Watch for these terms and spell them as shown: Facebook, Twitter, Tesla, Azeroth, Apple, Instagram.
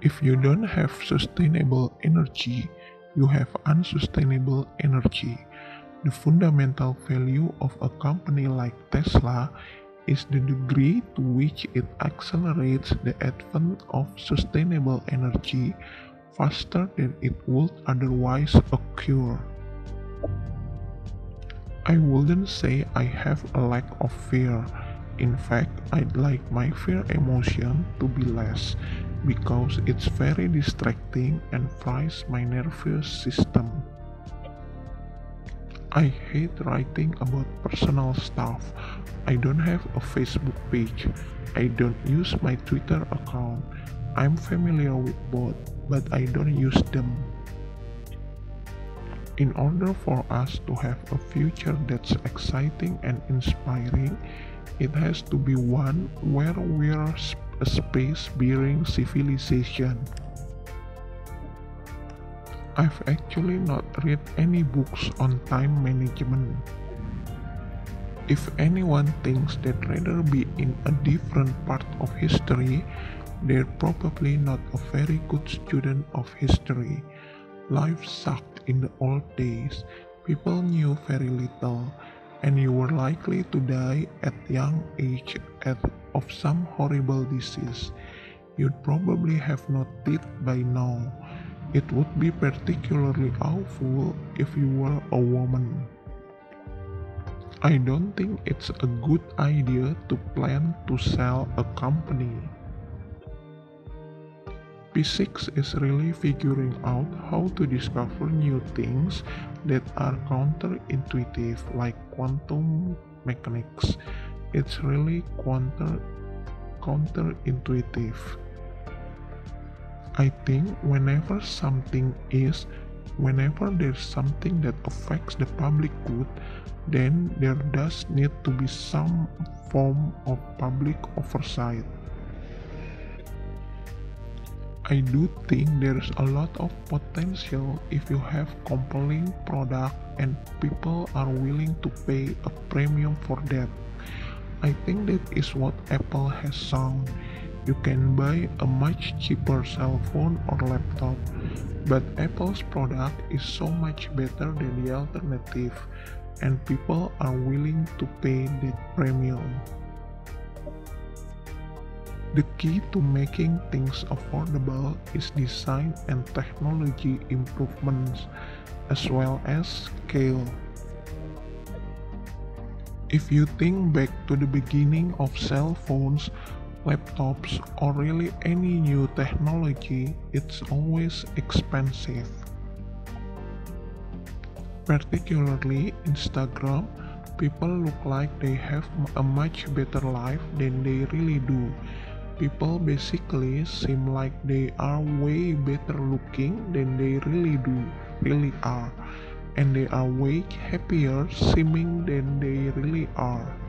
If you don't have sustainable energy, you have unsustainable energy. The fundamental value of a company like Tesla is the degree to which it accelerates the advent of sustainable energy faster than it would otherwise occur. I wouldn't say I have a lack of fear. In fact, I'd like my fear emotion to be less, because it's very distracting and fries my nervous system. I hate writing about personal stuff. I don't have a Facebook page. I don't use my Twitter account. I'm familiar with both, but I don't use them. In order for us to have a future that's exciting and inspiring, it has to be one where we're a space-bearing civilization. I've actually not read any books on time management. If anyone thinks they'd rather be in a different part of history, they're probably not a very good student of history. Life sucked in the old days. People knew very little, and you were likely to die at young age of some horrible disease. You'd probably have noticed by now. It would be particularly awful if you were a woman. I don't think it's a good idea to plan to sell a company. Physics is really figuring out how to discover new things that are counterintuitive, like quantum mechanics. It's really counterintuitive. I think whenever there's something that affects the public good, then there does need to be some form of public oversight. I do think there's a lot of potential if you have compelling product and people are willing to pay a premium for that. I think that is what Apple has shown. You can buy a much cheaper cell phone or laptop, but Apple's product is so much better than the alternative, and people are willing to pay that premium. The key to making things affordable is design and technology improvements, as well as scale. If you think back to the beginning of cell phones, laptops, or really any new technology, it's always expensive. Particularly Instagram, people look like they have a much better life than they really do. People basically seem like they are way better looking than they really are, and they are way happier seeming than they really are.